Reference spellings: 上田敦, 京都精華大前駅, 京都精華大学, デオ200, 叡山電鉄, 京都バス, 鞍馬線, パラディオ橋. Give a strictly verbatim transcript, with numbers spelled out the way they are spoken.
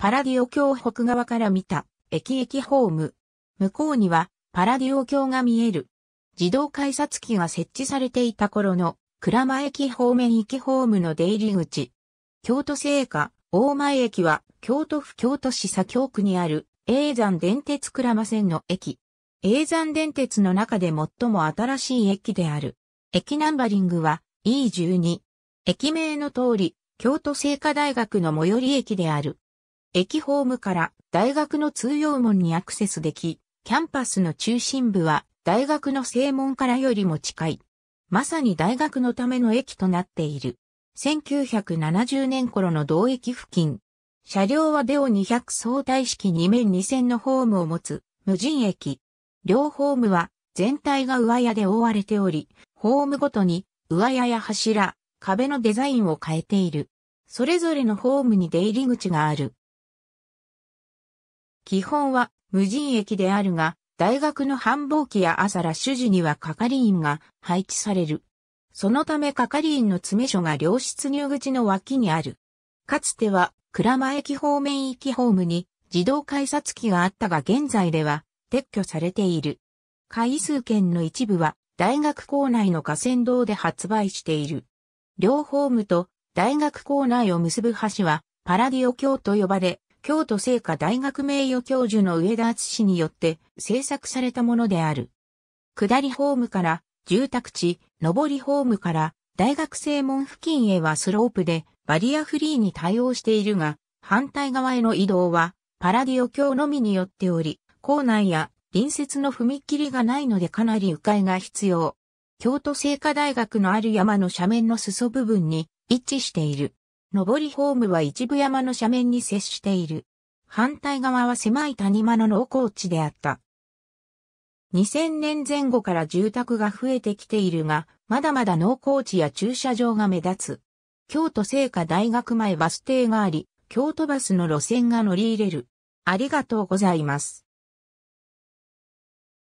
パラディオ橋北側から見た、駅駅ホーム。向こうには、パラディオ橋が見える。自動改札機が設置されていた頃の、鞍馬駅方面行きホームの出入り口。京都精華、大前駅は、京都府京都市左京区にある、叡山電鉄鞍馬線の駅。叡山電鉄の中で最も新しい駅である。駅ナンバリングは、イーじゅうに。駅名の通り、京都精華大学の最寄り駅である。駅ホームから大学の通用門にアクセスでき、キャンパスの中心部は大学の正門からよりも近い。まさに大学のための駅となっている。せんきゅうひゃくななじゅうねん頃の同駅付近。車両はデオにひゃく相対式に面に線のホームを持つ無人駅。両ホームは全体が上屋で覆われており、ホームごとに上屋や柱、壁のデザインを変えている。それぞれのホームに出入り口がある。基本は無人駅であるが、大学の繁忙期や朝ラッシュ時には係員が配置される。そのため係員の詰め所が両室入口の脇にある。かつては、鞍馬駅方面行きホームに自動改札機があったが現在では撤去されている。回数券の一部は大学構内の下船道で発売している。両ホームと大学構内を結ぶ橋はパラディオ橋と呼ばれ、京都精華大学名誉教授の上田敦によって制作されたものである。下りホームから住宅地、上りホームから大学正門付近へはスロープでバリアフリーに対応しているが、反対側への移動はパラディオ橋のみによっており、構内や隣接の踏切がないのでかなり迂回が必要。京都精華大学のある山の斜面の裾部分に位置している。上りホームは一部山の斜面に接している。反対側は狭い谷間の農耕地であった。にせんねんぜん後から住宅が増えてきているが、まだまだ農耕地や駐車場が目立つ。京都精華大学前バス停があり、京都バスの路線が乗り入れる。ありがとうございます。